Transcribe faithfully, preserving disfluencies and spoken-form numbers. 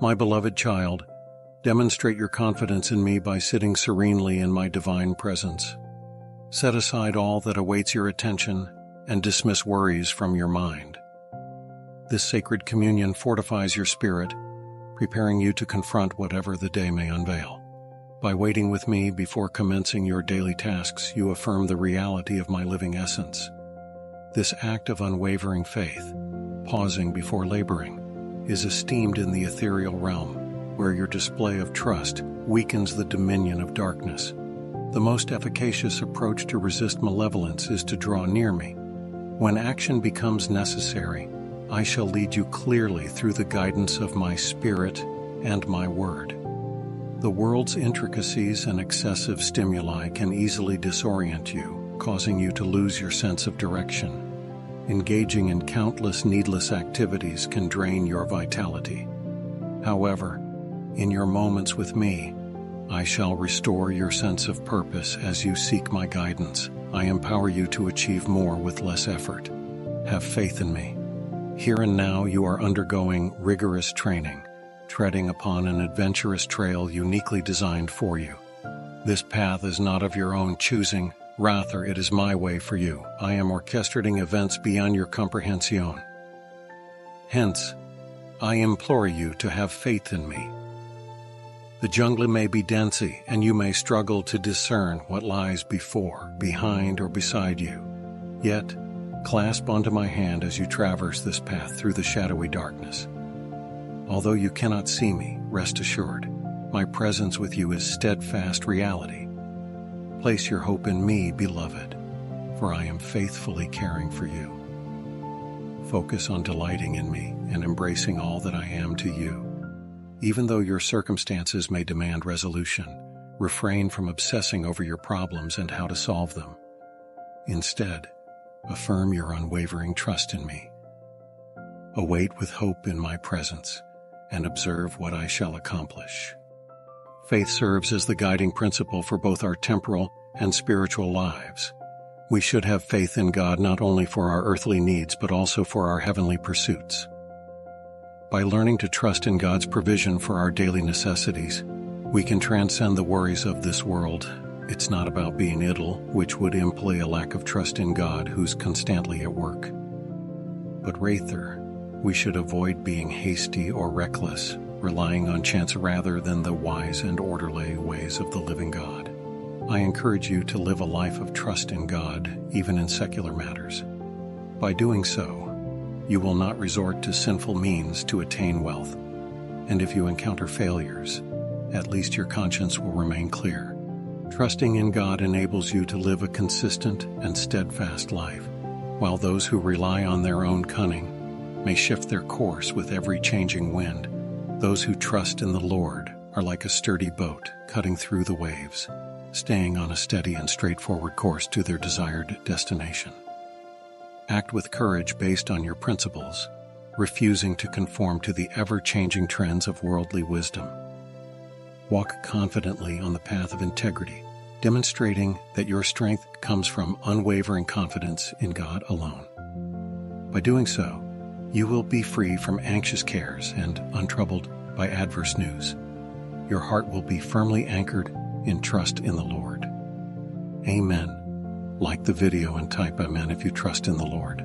My beloved child, demonstrate your confidence in me by sitting serenely in my divine presence. Set aside all that awaits your attention and dismiss worries from your mind. This sacred communion fortifies your spirit, preparing you to confront whatever the day may unveil. By waiting with me before commencing your daily tasks, you affirm the reality of my living essence. This act of unwavering faith, pausing before laboring, is esteemed in the ethereal realm, where your display of trust weakens the dominion of darkness. The most efficacious approach to resist malevolence is to draw near me. When action becomes necessary, I shall lead you clearly through the guidance of my spirit and my word. The world's intricacies and excessive stimuli can easily disorient you, causing you to lose your sense of direction. Engaging in countless needless activities can drain your vitality. However, in your moments with me, I shall restore your sense of purpose as you seek my guidance. I empower you to achieve more with less effort. Have faith in me. Here and now you are undergoing rigorous training, treading upon an adventurous trail uniquely designed for you. This path is not of your own choosing, rather it is my way for you. I am orchestrating events beyond your comprehension. Hence, I implore you to have faith in me. The jungle may be dense and you may struggle to discern what lies before, behind, or beside you. Yet, clasp onto my hand as you traverse this path through the shadowy darkness. Although you cannot see me, rest assured, my presence with you is steadfast reality. Place your hope in me, beloved, for I am faithfully caring for you. Focus on delighting in me and embracing all that I am to you. Even though your circumstances may demand resolution, refrain from obsessing over your problems and how to solve them. Instead, affirm your unwavering trust in me. Await with hope in my presence, and observe what I shall accomplish. Faith serves as the guiding principle for both our temporal and spiritual lives. We should have faith in God not only for our earthly needs but also for our heavenly pursuits. By learning to trust in God's provision for our daily necessities, we can transcend the worries of this world. It's not about being idle, which would imply a lack of trust in God who's constantly at work. But rather, we should avoid being hasty or reckless, relying on chance rather than the wise and orderly ways of the living God. I encourage you to live a life of trust in God, even in secular matters. By doing so, you will not resort to sinful means to attain wealth. And if you encounter failures, at least your conscience will remain clear. Trusting in God enables you to live a consistent and steadfast life, while those who rely on their own cunning may shift their course with every changing wind. Those who trust in the Lord are like a sturdy boat cutting through the waves, staying on a steady and straightforward course to their desired destination. Act with courage based on your principles, refusing to conform to the ever-changing trends of worldly wisdom. Walk confidently on the path of integrity, demonstrating that your strength comes from unwavering confidence in God alone. By doing so, you will be free from anxious cares and untroubled by adverse news. Your heart will be firmly anchored in trust in the Lord. Amen. Like the video and type Amen if you trust in the Lord.